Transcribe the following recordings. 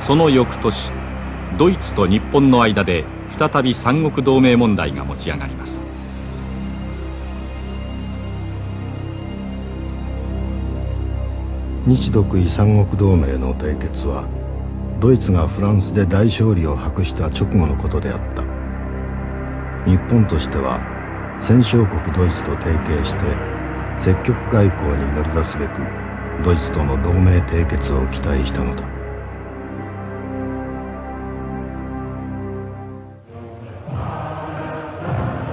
その翌年、ドイツと日本の間で再び三国同盟問題が持ち上がります。日独伊三国同盟の締結はドイツがフランスで大勝利を博した直後のことであった。日本としては戦勝国ドイツと提携して積極外交に乗り出すべくドイツとの同盟締結を期待したのだ。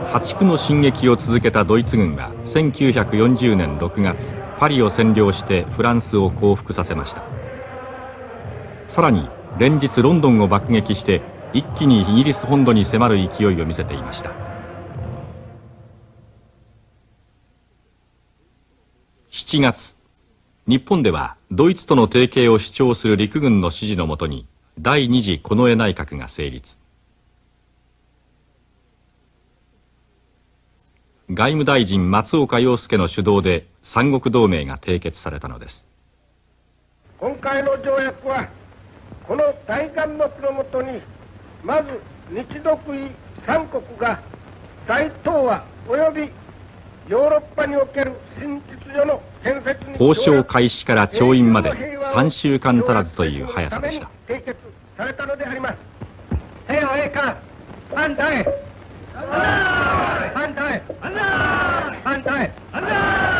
破竹の進撃を続けたドイツ軍は1940年6月パリを占領してフランスを降伏させました。さらに連日ロンドンを爆撃して一気にイギリス本土に迫る勢いを見せていました。7月、日本ではドイツとの提携を主張する陸軍の指示のもとに第二次近衛内閣が成立。外務大臣松岡洋介の主導で三国同盟が締結されたのです。今回の条約はこの大眼目のもとにまず日独伊三国が大東亜及びヨーロッパにおける新秩序の建設に交渉開始から調印まで3週間足らずという速さでした。締結されたのであります。反対反対反対反対反対